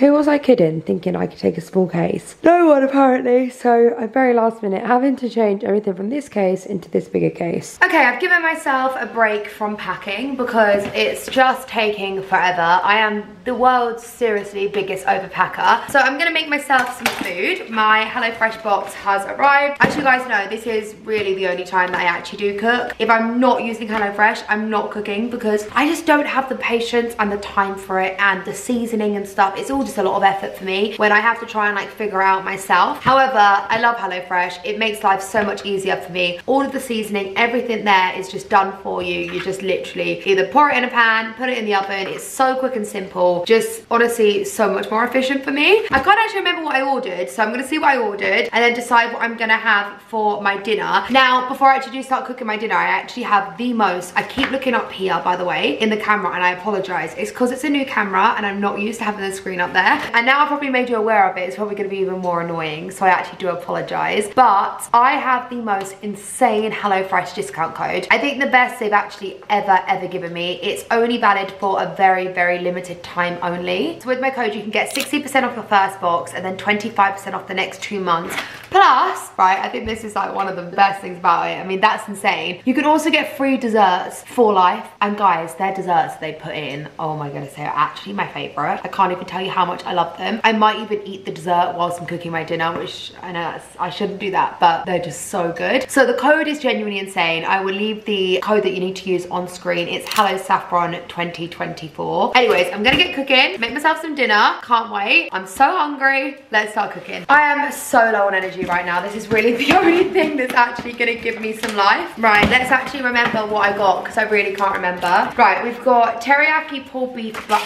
Who was I kidding, thinking I could take a small case? No one apparently, so I'm very last minute having to change everything from this case into this bigger case. Okay, I've given myself a break from packing because it's just taking forever. I am the world's seriously biggest overpacker. So I'm gonna make myself some food. My HelloFresh box has arrived. As you guys know, this is really the only time that I actually do cook. If I'm not using HelloFresh, I'm not cooking because I just don't have the patience and the time for it, and the seasoning and stuff. It's all just a lot of effort for me when I have to try and like figure out myself. However, I love HelloFresh. It makes life so much easier for me. All of the seasoning, everything there is just done for you. You just literally either pour it in a pan, put it in the oven. It's so quick and simple. Just honestly so much more efficient for me. I can't actually remember what I ordered, so I'm gonna see what I ordered and then decide what I'm gonna have for my dinner. Now, before I actually do start cooking my dinner, I actually have the most, I keep looking up here by the way, in the camera, and I apologize. It's because it's a new camera and I'm not used to having the screen up there. And now I've probably made you aware of it, it's probably gonna be even more annoying, so I actually do apologize. But I have the most insane HelloFresh discount code. I think the best they've actually ever given me. It's only valid for a very limited time only. So with my code you can get 60% off your first box and then 25% off the next 2 months. Plus, right, I think this is like one of the best things about it. I mean, that's insane. You can also get free desserts for life. And guys, their desserts they put in, oh my goodness, they are actually my favorite. I can't even tell you how much I love them. I might even eat the dessert whilst I'm cooking my dinner, which I know that's, I shouldn't do that, but they're just so good. So the code is genuinely insane. I will leave the code that you need to use on screen. It's HelloSaffron2024. Anyways, I'm gonna get cooking, make myself some dinner. Can't wait. I'm so hungry. Let's start cooking. I am so low on energy right now. This is really the only thing that's actually gonna give me some life. Right, let's actually remember what I got because I really can't remember. Right, we've got teriyaki pulled beef bao.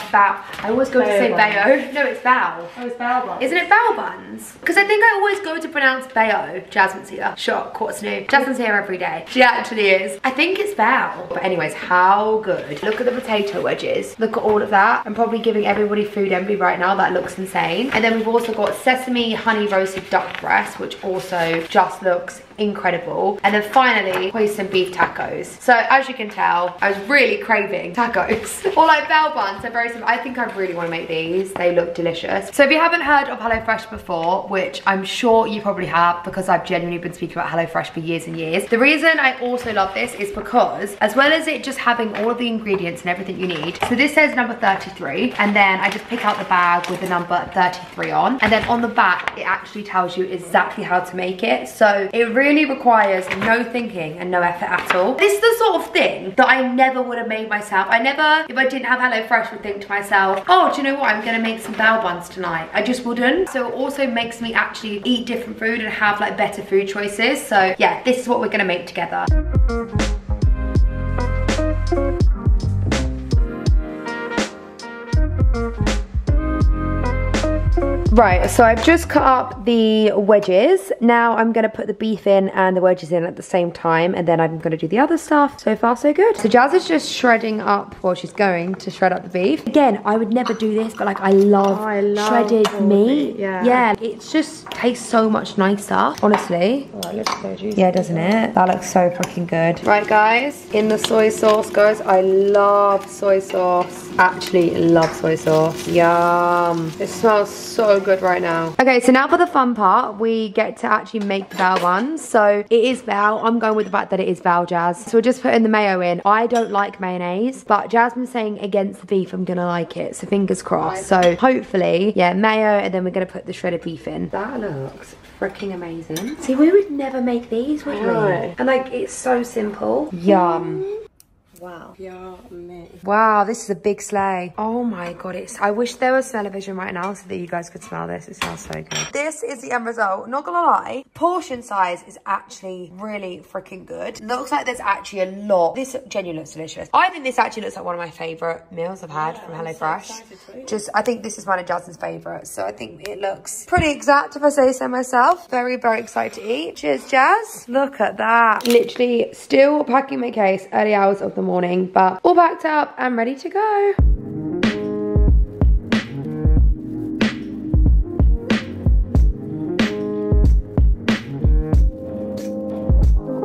I always go to say bao. No, it's bao. Oh, it's bao buns. Isn't it bao buns? Because I think I always go to pronounce bao. Jasmine's here. Shock, what's new? Jasmine's here every day. She actually is. I think it's bao. But anyways, how good. Look at the potato wedges. Look at all of that. I'm probably giving everybody food envy right now. That looks insane. And then we've also got sesame honey roasted duck breast, which also just looks incredible. And then finally, hoisin beef tacos. So as you can tell, I was really craving tacos. Or like bao buns, they're very simple. I think I really want to make these. They look delicious. So if you haven't heard of HelloFresh before, which I'm sure you probably have because I've genuinely been speaking about HelloFresh for years and years. The reason I also love this is because as well as it just having all of the ingredients and everything you need. So this says number 33, and then I just pick out the bag with the number 33 on. And then on the back, it actually tells you exactly how to make it. So it really requires no thinking and no effort at all. This is the sort of thing that I never would have made myself. I never, if I didn't have HelloFresh, would think to myself, oh, do you know what? I'm gonna make some bao buns tonight. I just wouldn't. So it also makes me actually eat different food and have like better food choices. So yeah, this is what we're gonna make together. Right, so I've just cut up the wedges. Now I'm gonna put the beef in and the wedges in at the same time, and then I'm gonna do the other stuff. So far, so good. So Jazz is just shredding up, well, she's going to shred up the beef. Again, I would never do this, but like I love shredded meat. Yeah, it just tastes so much nicer, honestly. Oh, it looks so juicy. Yeah, doesn't it? That looks so freaking good. Right, guys, in the soy sauce goes. I love soy sauce. Actually love soy sauce. Yum. It smells so good right now. Okay, so now for the fun part, we get to actually make the bao buns. So it is bao. I'm going with the fact that it is bao, Jazz. So we're just putting the mayo in. I don't like mayonnaise, but Jasmine's saying against the beef, I'm gonna like it. So fingers crossed. So hopefully, yeah, mayo, and then we're gonna put the shredded beef in. That looks freaking amazing. See, we would never make these, would we? And like, it's so simple. Yum. Wow. Yummy. Wow, this is a big sleigh. Oh my god, it's, I wish there was television right now so that you guys could smell this. It smells so good. This is the end result. Not gonna lie, portion size is actually really freaking good. Looks like there's actually a lot. This genuinely looks delicious. I think this actually looks like one of my favorite meals I've had from HelloFresh. Just, I think this is one of Jasmine's favorites. So I think it looks pretty exact if I say so myself. Very excited to eat. Cheers, Jazz. Look at that. Literally still packing my case, early hours of the morning, but all packed up and ready to go.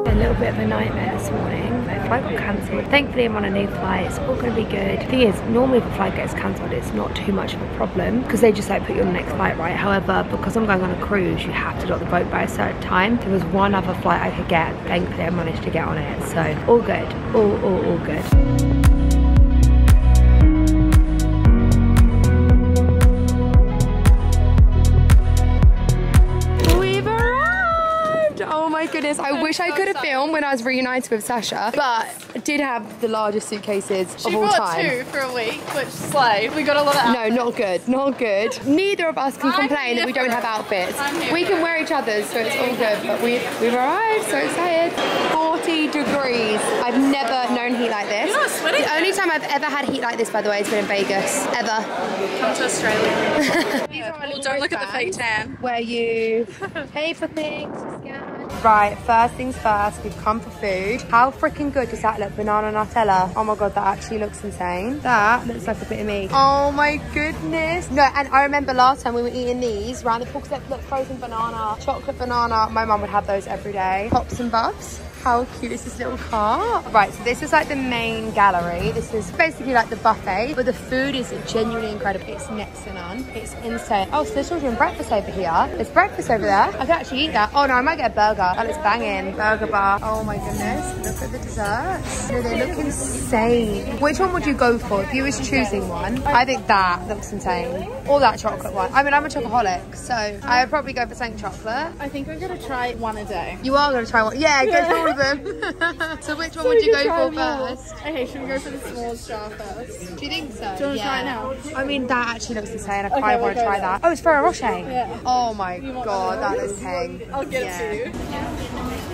A little bit of a nightmare this morning. I flight got cancelled. Thankfully I'm on a new flight, it's all going to be good. The thing is, normally if a flight gets cancelled it's not too much of a problem because they just like put you on the next flight, right? However, because I'm going on a cruise you have to dock the boat by a certain time. There was one other flight I could get, thankfully I managed to get on it, so all good, all good. My goodness, I wish I could have filmed when I was reunited with Sasha, but I did have the largest suitcases of all time. She brought 2 for a week, which slave. We got a lot of outfits. No, not good, not good. Neither of us can complain that we don't have outfits. We can wear each other's, so it's all good, but we've arrived, so excited. 40 degrees. I've never known heat like this. You're not sweating. The only time I've ever had heat like this, by the way, has been in Vegas, ever. Come to Australia. These are well, don't look at the fake tan. Where you pay for things, right, first things first, we've come for food. How freaking good does that look? Banana Nutella. Oh my god, that actually looks insane. That looks like a bit of me. Oh my goodness. No, and I remember last time we were eating these round the corner, look, frozen banana, chocolate banana. My mum would have those every day. Pops and Buffs. How cute is this little car? Right, so this is like the main gallery. This is basically like the buffet, but the food is genuinely incredible. It's next to none. It's insane. Oh, so there's children breakfast over here. There's breakfast over there. I could actually eat that. Oh no, I might get a burger. That looks banging. Burger bar. Oh my goodness. Look at the desserts. No, they look insane. Which one would you go for if you was choosing one? I think that looks insane. Or that chocolate one. I mean, I'm a chocoholic, so I would probably go for something chocolate. I think I'm going to try one a day. You are going to try one? Yeah, go for one. So which one would you go for first? Okay, should we go for the small jar first? Do you think so? Do you want to try it now? I mean, that actually looks insane. I kind of want to try that. Oh, it's Ferrero Rocher. Yeah. Oh my god, that looks hang. I'll get it to you.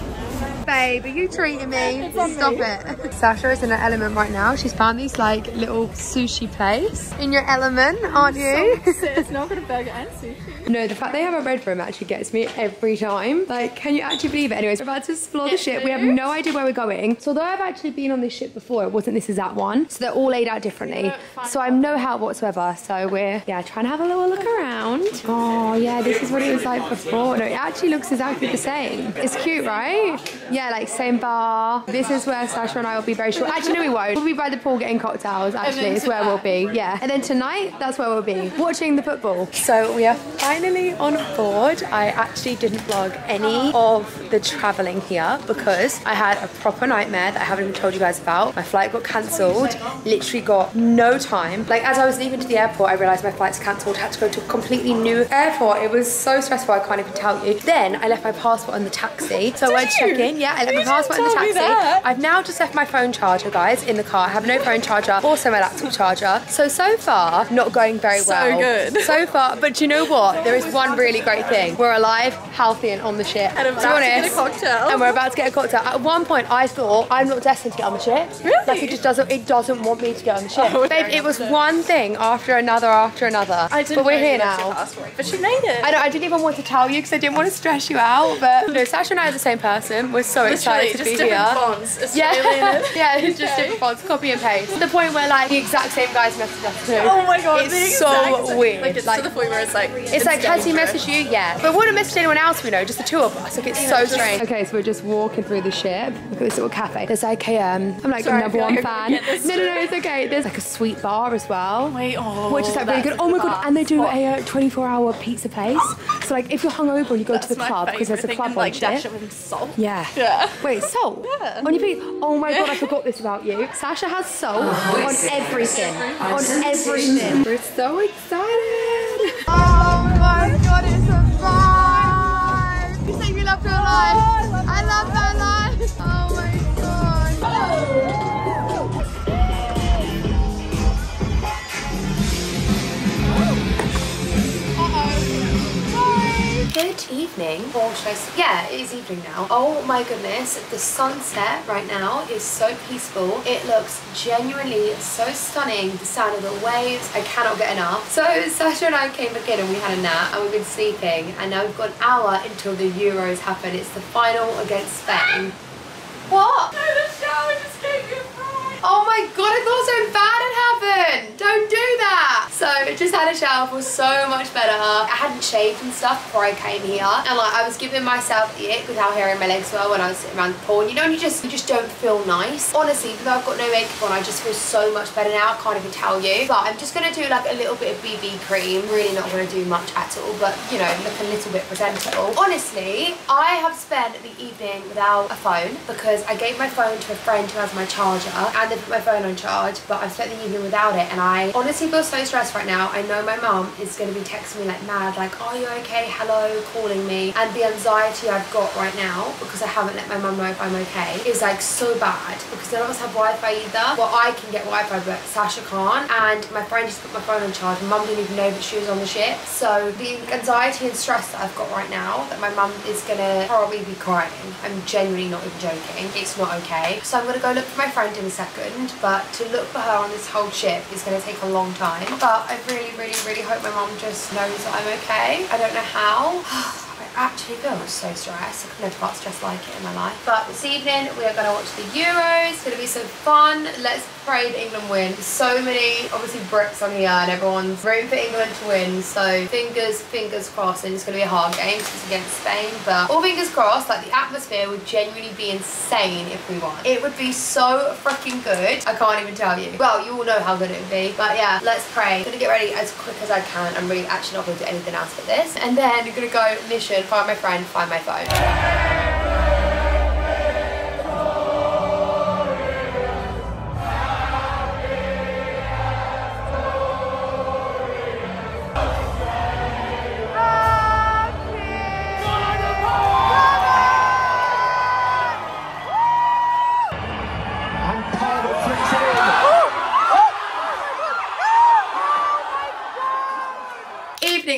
Babe, are you treating me? Stop it. Sasha is in her element right now. She's found these like little sushi place. In your element, aren't you? So it's not got a burger and sushi. No, the fact they have a red room actually gets me every time. Like, can you actually believe it? Anyways, we're about to explore the ship. We have no idea where we're going. So although I've actually been on this ship before, it wasn't this exact one. So they're all laid out differently. So I'm no help whatsoever. So we're, yeah, trying to have a little look around. Oh yeah, this is what it was like before. No, it actually looks exactly the same. It's cute, right? Yeah, like same bar. This is where Sasha and I will be very short. Actually, no, we won't. We'll be by the pool getting cocktails, actually. It's where we'll be, yeah. And then tonight, that's where we'll be, watching the football. So we are finally on board. I actually didn't vlog any of the traveling here because I had a proper nightmare that I haven't even told you guys about. My flight got cancelled, literally got no time. Like, as I was leaving to the airport, I realized my flight's cancelled. I had to go to a completely new airport. It was so stressful, I can't even tell you. Then I left my passport on the taxi. So I checked in. Yeah, I left my passport in the taxi. I've now just left my phone charger, guys, in the car. I have no phone charger, also my laptop charger. So far, not going very well. So good. So far, but you know what? There is one really great thing. We're alive, healthy, and on the ship. And I'm about to get a cocktail. And we're about to get a cocktail. At one point, I thought, I'm not destined to get on the ship. Really? Like, it doesn't want me to get on the ship. Oh, babe, it was one thing after another after another. I didn't but we're here now. But she made it. I know, I didn't even want to tell you because I didn't want to stress you out. But no, Sasha and I are the same person. We're so excited to be here. Yeah, yeah, it's just different fonts, copy and paste. To the point where like the exact same guys messaged us too. Oh my god, it's so weird. Like, it's like, to the point where it's like, has he messaged you? Yeah, but wouldn't message anyone else we know, just the two of us. Like, it's so strange. Okay, so we're just walking through the ship. Look at this little cafe. There's IKM. I'm like the #1 fan. No, it's okay. There's like a sweet bar as well. Wait, oh, which is like really good. Oh my god, and they do a 24-hour pizza place. So like, if you're hungover and you go to the club because there's a club on ship. Dash it with salt. Yeah. Yeah. Wait, salt? Yeah. On your feet? Oh my god, I forgot this about you. Sasha has salt on everything. On everything. We're so excited. Oh my god, it's a vibe. You say you love your life. I love that life. Oh my god. Oh. Good evening, or should I say, yeah, it is evening now. Oh my goodness, the sunset right now is so peaceful. It looks genuinely so stunning. The sound of the waves, I cannot get enough. So Sasha and I came back in and we had a nap and we've been sleeping, and now we've got an hour until the Euros happen. It's the final against Spain. What? No, the shower just gave you a fright. Oh my god, I thought something bad had happened. Don't do that. So just had a shower, feels so much better. I hadn't shaved and stuff before I came here, and like I was giving myself it with how hairy my legs were when I was sitting around the pool. And you know, you just don't feel nice. Honestly, because I've got no makeup on, I just feel so much better now. I can't even tell you. But I'm just gonna do like a little bit of BB cream. Really not gonna do much at all, but you know, look a little bit presentable. Honestly, I have spent the evening without a phone because I gave my phone to a friend who has my charger, and they put my phone on charge. But I've spent the evening without it, and I honestly feel so stressed right now. I know my mum is going to be texting me like mad, like, are you okay, hello, calling me. And the anxiety I've got right now, because I haven't let my mum know if I'm okay, is like so bad, because none of us have Wi-Fi either. Well, I can get Wi-Fi, but Sasha can't. And my friend just put my phone on charge. Mum didn't even know that she was on the ship. So the anxiety and stress that I've got right now, that my mum is going to probably be crying. I'm genuinely not even joking. It's not okay. So I'm going to go look for my friend in a second, but to look for her on this whole ship is going to take a long time. But I really hope my mum just knows that I'm okay. I don't know how. I actually feel so stressed. I've never felt stressed like it in my life. But this evening we are going to watch the Euros. It's going to be so fun. Let's pray that England win. So many obviously bricks on here and everyone's rooting for England to win. So fingers crossed. And it's going to be a hard game because it's against Spain. But all fingers crossed. Like, the atmosphere would genuinely be insane if we won. It would be so freaking good. I can't even tell you. Well, you all know how good it would be. But yeah, let's pray. I'm going to get ready as quick as I can. I'm really actually not going to do anything else but this. And then I'm going to go mission. Find my friend, find my phone.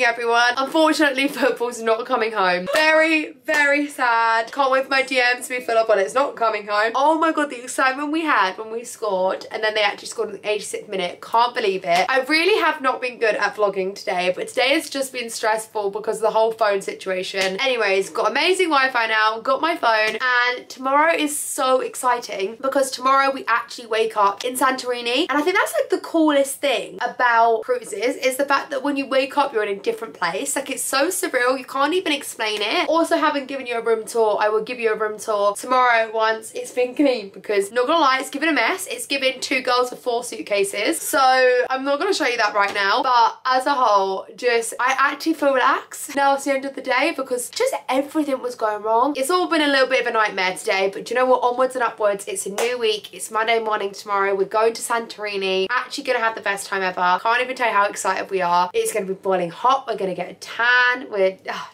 Everyone, unfortunately football's not coming home. Very sad. Can't wait for my DMs to be filled up on it. It's not coming home. Oh my god, the excitement we had when we scored, and then they actually scored in the 86th minute. Can't believe it. I really have not been good at vlogging today, but today has just been stressful because of the whole phone situation. Anyways, got amazing Wi-Fi now, got my phone, and tomorrow is so exciting because tomorrow we actually wake up in Santorini, and I think that's like the coolest thing about cruises is the fact that when you wake up you're in a different place. Like, it's so surreal, you can't even explain it. Also, haven't given you a room tour. I will give you a room tour tomorrow once it's been cleaned, because not gonna lie, it's given a mess. It's given 2 girls with 4 suitcases. So I'm not gonna show you that right now, but as a whole, just I actually feel relaxed. Now it's the end of the day because just everything was going wrong. It's all been a little bit of a nightmare today, but do you know what? Onwards and upwards. It's a new week. It's Monday morning tomorrow. We're going to Santorini. Actually gonna have the best time ever. Can't even tell you how excited we are. It's gonna be boiling hot. We're gonna get a tan.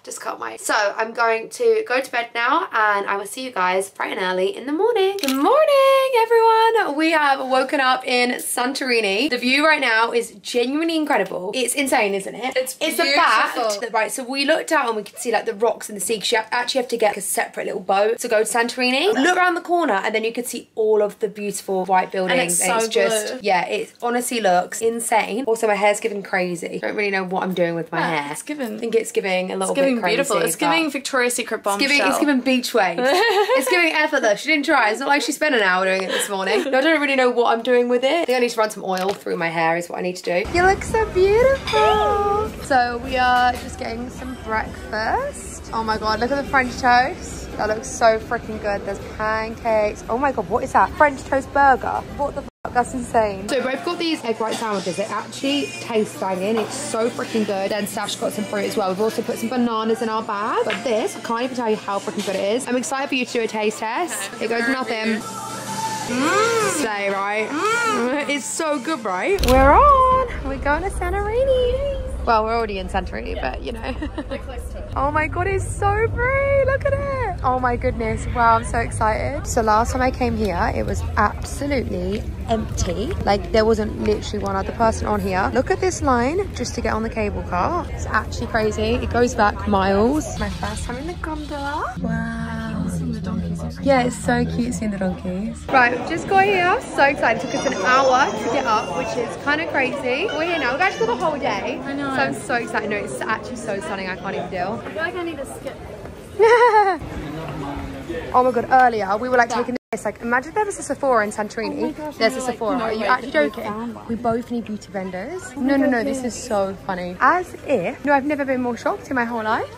Just can't wait. So I'm going to go to bed now, and I will see you guys bright and early in the morning. Good morning, everyone. We have woken up in Santorini. The view right now is genuinely incredible. It's insane, isn't it? It's the fact that, right, so we looked out and we could see like the rocks and the sea, because you actually have to get like a separate little boat to go to Santorini. Look around the corner and then you could see all of the beautiful white buildings. And it honestly looks insane. Also, my hair's giving crazy. Don't really know what I'm doing with my hair. It's giving. I think it's giving a little bit crazy. It's giving beautiful. It's giving Victoria's Secret bombshell. It's giving beach waves. It's giving effortless. She didn't try. It's not like she spent an hour doing it this morning. No, I don't really know what I'm doing with it. I think I need to run some oil through my hair is what I need to do. You look so beautiful. So we are just getting some breakfast. Oh my god, look at the French toast. That looks so freaking good. There's pancakes. Oh my god, what is that? French toast burger. What the f***? That's insane. So we've got these egg white sandwiches. It actually tastes banging. It's so freaking good. Then Sash got some fruit as well. We've also put some bananas in our bag. But this, I can't even tell you how freaking good it is. I'm excited for you to do a taste test. Okay, it goes nothing. Slay, right? It's so good, right? We're on. We're going to Santorini. Well, we're already in Santorini, yeah. But you know. We're close to it. Oh my god, it's so pretty. Look at it. Oh my goodness. Wow, I'm so excited. So last time I came here, it was absolutely empty. Like, there wasn't literally one other person on here. Look at this line just to get on the cable car. It's actually crazy. It goes back miles. My first time in the gondola. Wow. Yeah, it's so cute seeing the donkeys. Right, we've just got here. So excited. It took us an hour to get up, which is kind of crazy. We're here now. We've actually got the whole day. I know. So I'm so excited. No, it's actually so stunning. I can't even deal. I feel like I need to skip. Oh my god, earlier we were like taking It's like, imagine there was a Sephora in Santorini. Oh gosh, there's a Sephora. Are you actually joking? We both need beauty vendors. Oh no, this is so funny. As if, no, I've never been more shocked in my whole life.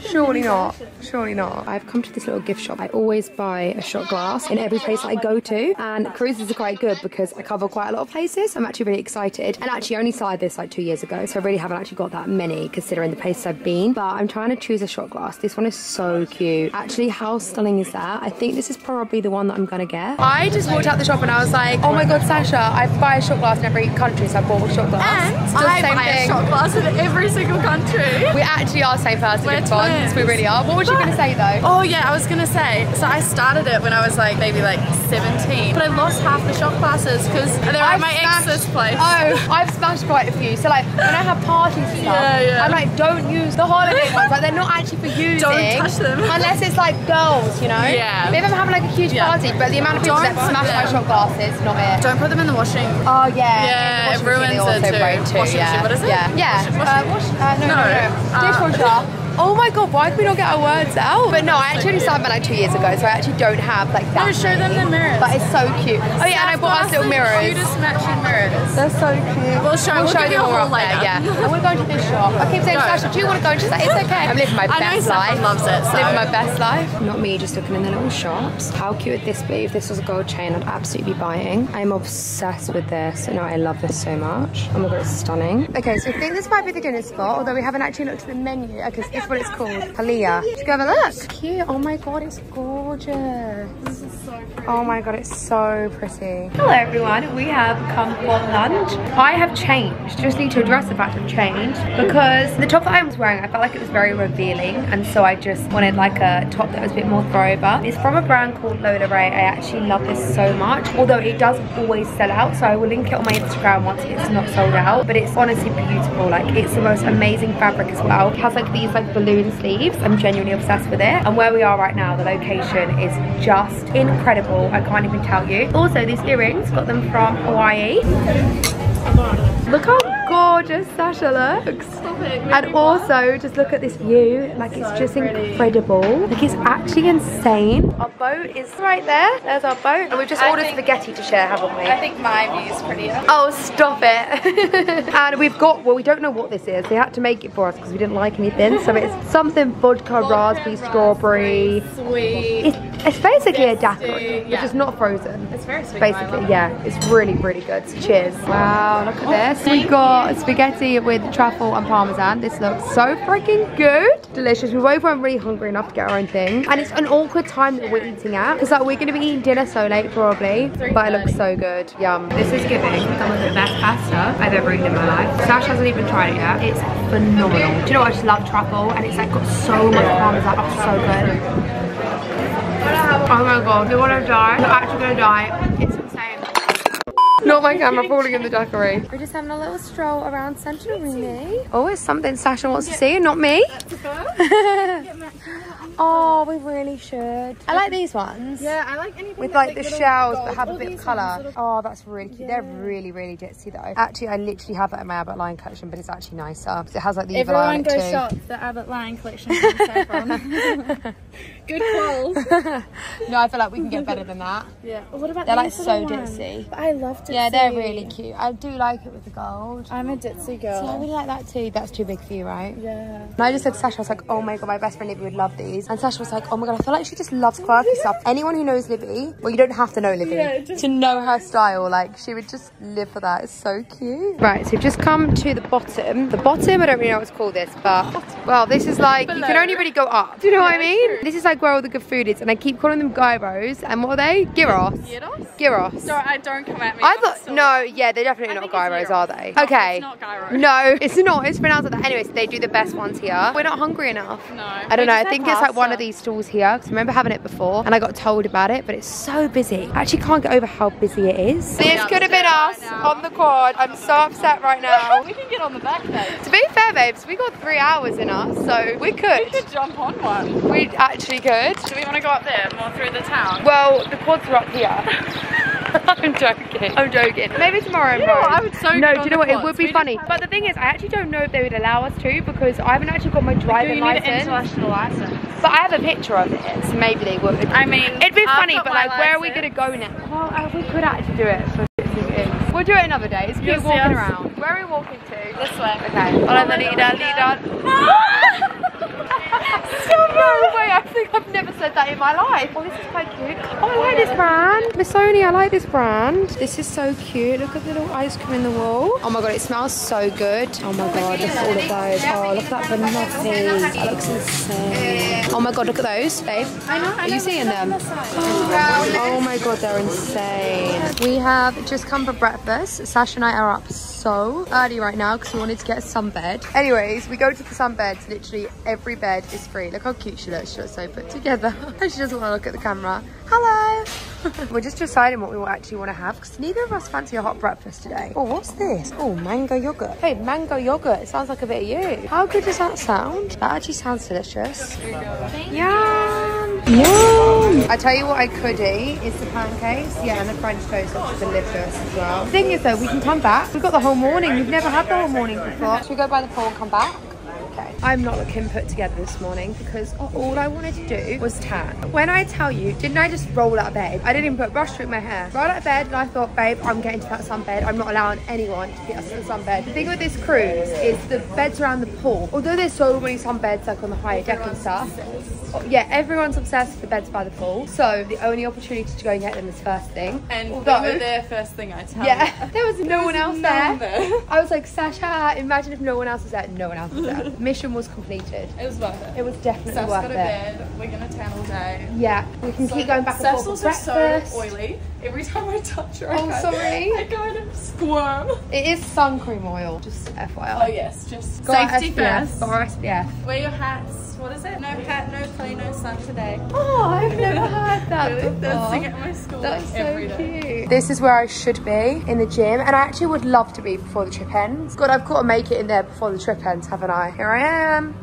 Surely not, surely not. I've come to this little gift shop. I always buy a shot glass in every place that I go to, and cruises are quite good because I cover quite a lot of places. I'm actually really excited, and actually I only started this like 2 years ago, so I really haven't actually got that many considering the places I've been, but I'm trying to choose a shot glass. This one is so cute. Actually, how stunning is that? I think this is probably the one that I'm gonna get. I just walked out the shop and I was like, oh my god, Sasha, I buy a shot glass in every country, so I bought a shot glass. And I buy a shot glass in every single country. We actually are the same person. Yes. We really are. What were you going to say though? Oh yeah, I was going to say, so I started it when I was like maybe like 17, but I lost half the shot glasses because they're at my ex's place. Oh, I've smashed quite a few. So like when I have parties and stuff, I'm like, don't use the holiday ones. Like they're not actually for using. Don't touch them. Unless it's like girls, you know? Yeah. Maybe I'm having like a huge party, but the amount of people that smash my shot glasses, not it. Don't put them in the washing. Oh yeah. Yeah, it ruins it too. Washing machine, what is it? Yeah. Dishwasher. Oh my god, why can we not get our words out? But no, I actually only started like 2 years ago, so I actually don't have like that. No, show them the mirrors. But it's so cute. Oh yeah, and I bought us little mirrors. The cutest matching mirrors. They're so cute. We'll show you all up there, yeah. And we're going to this shop. I keep saying, Sasha, do you want to go? And she's like, it's okay. I'm living my best life. I know loves it, so. Living my best life. Not me, just looking in the little shops. How cute would this be? If this was a gold chain, I'd absolutely be buying. I'm obsessed with this. No, I love this so much. Oh my god, it's stunning. Okay, so I think this might be the dinner spot, although we haven't actually looked at the menu. Okay, what it's called, Palia. Should we go have a look? It's cute. Oh my god, it's gorgeous. This is so pretty. Oh my god, it's so pretty. Hello everyone, we have come for lunch. I have changed. Just need to address the fact I've changed because the top that I was wearing, I felt like it was very revealing, and so I just wanted like a top that was a bit more throwover. It's from a brand called Lola Ray. I actually love this so much, although it does always sell out, so I will link it on my Instagram once it's not sold out, but it's honestly beautiful. Like, it's the most amazing fabric as well. It has like these like balloon sleeves. I'm genuinely obsessed with it, and where we are right now, the location is just incredible. I can't even tell you. Also, these earrings, got them from Hawaii. Look how gorgeous Sasha looks. Stop it, and also just look at this view. Like, it's so just pretty. Incredible. Like, it's actually insane. Our boat is right there. There's our boat, and we've just ordered spaghetti to share, haven't we? I think my view is prettier. Oh, stop it. And we've got, well, we don't know what this is. They had to make it for us because we didn't like anything. So it's something vodka, raspberry, strawberry. Sweet. It's basically a daiquiri, which is not frozen. It's very sweet. Basically, yeah. It's really, really good. So cheers. Wow, look at this. We got spaghetti with truffle and parmesan. This looks so freaking good. Delicious. We both weren't really hungry enough to get our own thing. And it's an awkward time that we're eating at, because like, we're going to be eating dinner so late probably. But it looks so good. Yum. This is giving some of the best pasta I've ever eaten in my life. Sash hasn't even tried it yet. It's phenomenal. Do you know what? I just love truffle, and it's like got so much parmesan. Oh, so good. Oh my god, you want to die? I'm actually gonna die. It's insane. Not my camera falling in the daiquiri. We're just having a little stroll around Santorini. Oh, it's something Sasha wants to see, not me. Oh, we really should. I like these ones. Yeah, I like anything with like the shells that have a bit of colour. Oh, that's really cute. Yeah. They're really, really ditzy though. Actually, I literally have that in my Abbot Lion collection, but it's actually nicer because it has like the evil eye on it too. Everyone go shop the Abbot Lion collection. Good calls. No, I feel like we can get better than that. Yeah. What about they're like so ditzy. But I love ditzy. Yeah, they're really cute. I do like it with the gold. I'm a ditzy girl. So I really like that too. That's too big for you, right? Yeah. And I just said to Sasha, I was like, oh my god, my best friend Libby would love these. And Sasha was like, oh my god, I feel like she just loves quirky stuff. Anyone who knows Libby, well, you don't have to know Libby to know her style. Like, she would just live for that. It's so cute. Right, so we've just come to the bottom. The bottom, I don't really know what to call this, but, well, this is like, you can only really go up. Do you know what I mean? True. This is like where all the good food is, and I keep calling them gyros. And what are they? Gyros. Gyros? Sorry, don't come at me. I thought, no, yeah, they're definitely not gyros, are they? Okay. It's not gyros. No, it's not. It's pronounced like that. Anyways, so they do the best ones here. We're not hungry enough. No. I don't know. I think it's like one of these stalls here, because I remember having it before and I got told about it, but it's so busy. I actually can't get over how busy it is. This could have been us on the quad. I'm so upset right now. We can get on the back though. To be fair, babes, we got 3 hours in us, so we could. We could jump on one. We actually could. Do we want to go up there more through the town? Well, the quads are up here. I'm joking. I'm joking. Maybe tomorrow, you know what, I would so no, do you know what? It would be funny. But the thing is, I actually don't know if they would allow us to because I haven't actually got my driving license. You need an international license. But I have a picture of it, so maybe they would. I mean, it'd be funny, but like, where are we gonna go now? Well, we could actually do it. For we'll do it another day. It's people walking around. Where are we walking to? This way. Okay. Hola, no way, I think I've never said that in my life. Oh, this is quite cute. Oh, I like this brand. Missoni, I like this brand. This is so cute. Look at the little ice cream in the wall. Oh my God, it smells so good. Oh my God, look at all of those. Oh, look at that banana. That looks insane. Oh my God, look at those, babe. I know. Are you seeing them? Oh my God, they're insane. We have just come for breakfast. Sasha and I are up so early right now because we wanted to get a sunbed. Anyways, we go to the sunbeds. Literally every bed is free. Look how cute she looks. She looks so put together. She doesn't want to look at the camera. Hello. We're just deciding what we actually want to have because neither of us fancy a hot breakfast today. Oh, what's this? Oh, mango yogurt. Hey, mango yogurt. It sounds like a bit of you. How good does that sound? That actually sounds delicious. Yum. Yum. I tell you what I could eat is the pancakes. Yeah, and the French toast, which is delicious as well. The thing is though, we can come back. We've got the whole morning. We've never had the whole morning before. Should we go by the pool and come back? I'm not looking put together this morning because all I wanted to do was tan. When I tell you, didn't I just roll out of bed? I didn't even put a brush through my hair. Rolled out of bed and I thought, babe, I'm getting to that sunbed. I'm not allowing anyone to get us to the sunbed. The thing with this cruise is the beds around the pool. Although there's so many sunbeds like on the higher deck and stuff. Yeah, everyone's obsessed with the beds by the pool. So the only opportunity to go and get them is first thing. And although, they were there first thing, I tell you. Yeah, there was no one else there. I was like, Sasha, imagine if no one else was there. No one else was there. Mission was completed. It was worth it. It was definitely worth it. We're gonna tan all day. Yeah, we can keep going back and forth. Seth's also so oily. Every time I touch her, I kind of squirm. It is sun cream oil, just FYI. Oh yes, just safety first. Or SPF. Wear your hats. What is it? No hat, no play, no sun today. Oh, I've never heard that before. They would sing it at my school every day. That's so cute. This is where I should be, in the gym, and I actually would love to be before the trip ends. God, I've got to make it in there before the trip ends, haven't I? Here I am.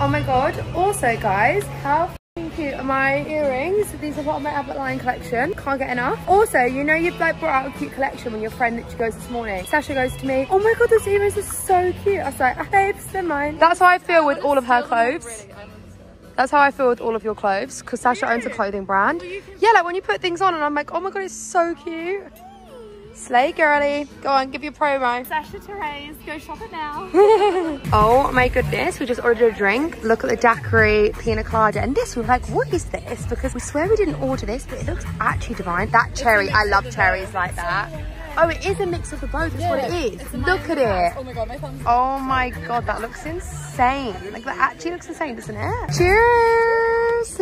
Oh my God. Also, guys, how cute are my earrings? These are part of my Abbot Lion collection. Can't get enough. Also, you know you've like brought out a cute collection when your friend literally goes this morning. Sasha goes to me, oh my God, those earrings are so cute. I was like, babes, they're mine. That's how I feel with all of her clothes. That's how I feel with all of your clothes, because Sasha owns a clothing brand. Yeah, like when you put things on and I'm like, oh my God, it's so cute. Slay, girly. Go on, give your promo. Sasha Therese, go shopping now. Oh my goodness, we just ordered a drink. Look at the daiquiri pina colada. And this, we're like, what is this? Because we swear we didn't order this, but it looks actually divine. That cherry, I love cherries like that. Oh, it is a mix of the both, that's what it is. Look at it. Oh my God, my thumbs. Oh my God, that looks insane. Like, that actually looks insane, doesn't it? Cheers!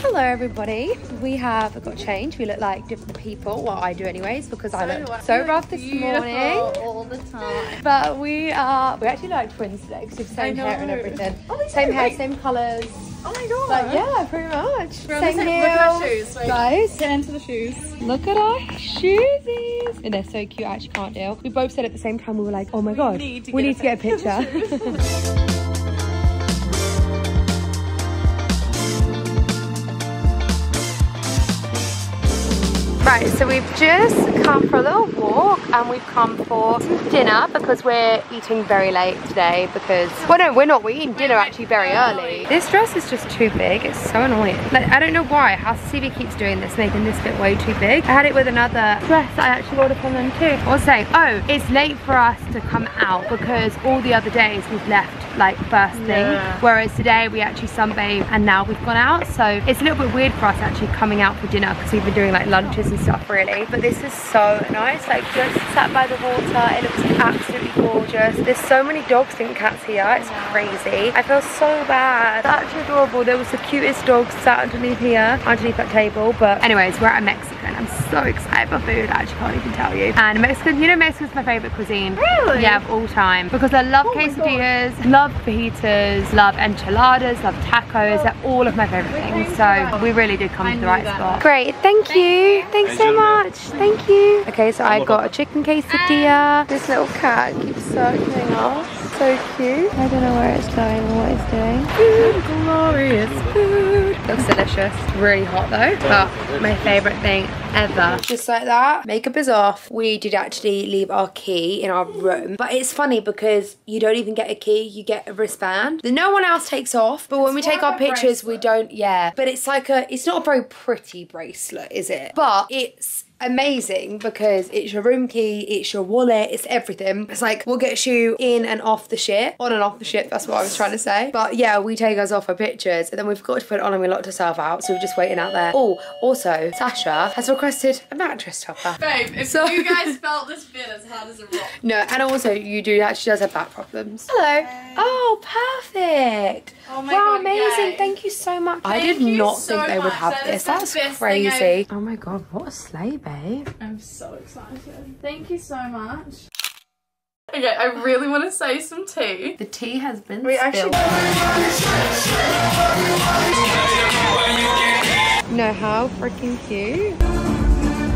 Hello, everybody. We have got changed. We look like different people. Well, I do anyways, because I look so rough this morning. All the time. But we actually like twins today, because we have the same hair and everything. Oh, same hair, same colours. Oh my God. Like, yeah, pretty much. Same hair. Look at our shoes. Like, guys, get into the shoes. Look at our shoesies. And they're so cute, I actually can't deal. We both said at the same time, we were like, oh my God, we need to get a picture. Right, so we've just come for a little walk and we've come for dinner because we're eating very late today because, well no, we're not, we're eating dinner actually very early. This dress is just too big, it's so annoying. Like, I don't know why, how CV keeps doing this, making this bit way too big. I had it with another dress I actually ordered from them too. I was saying, oh, it's late for us to come out because all the other days we've left like first thing, whereas today we actually sunbathe and now we've gone out, so it's a little bit weird for us actually coming out for dinner because we've been doing like lunches and stuff really. But this is so nice, like just sat by the water, it looks absolutely gorgeous. There's so many dogs and cats here, it's crazy. I feel so bad. That's adorable. There was the cutest dog sat underneath here, underneath that table. But anyways, we're at a Mexican. I'm so excited for food, I actually can't even tell you. And Mexican, you know, Mexican's my favorite cuisine. Really? Yeah, of all time, because I love quesadillas, love fajitas, love enchiladas, love tacos. They're all of my favorite things, so we really did come to the right spot. Great, thank you so much. Thank you. Okay, so I got a chicken quesadilla. This little cat keeps circling off. so cute. I don't know where it's going or what it's doing. Food, glorious food. Looks delicious. Really hot though, but my favorite thing ever. Just like that, makeup is off. We did actually leave our key in our room, but it's funny because you don't even get a key, you get a wristband that no one else takes off, but when we take our pictures we don't, yeah, but it's like a, it's not a very pretty bracelet, is it? But it's amazing because it's your room key, it's your wallet, it's everything. It's like, we'll get you in and off the ship, on and off the ship, that's what I was trying to say. But yeah, we take us off our pictures and then we forgot to put it on and we locked ourselves out, so we're just waiting out there. Oh, also Sasha has requested a mattress topper. Babe, if so, you guys felt this bit as hard as a rock. No, and also you do, she does have back problems. Hello. Hey. Oh, perfect. Oh my wow, God, amazing. Yay. Thank you so much. I did not think they would have this. That's crazy. Oh my God, what a sleigh, babe. I'm so excited. Thank you so much. Okay, I really want to say some tea. The tea has been spilled. Actually... No, how freaking cute.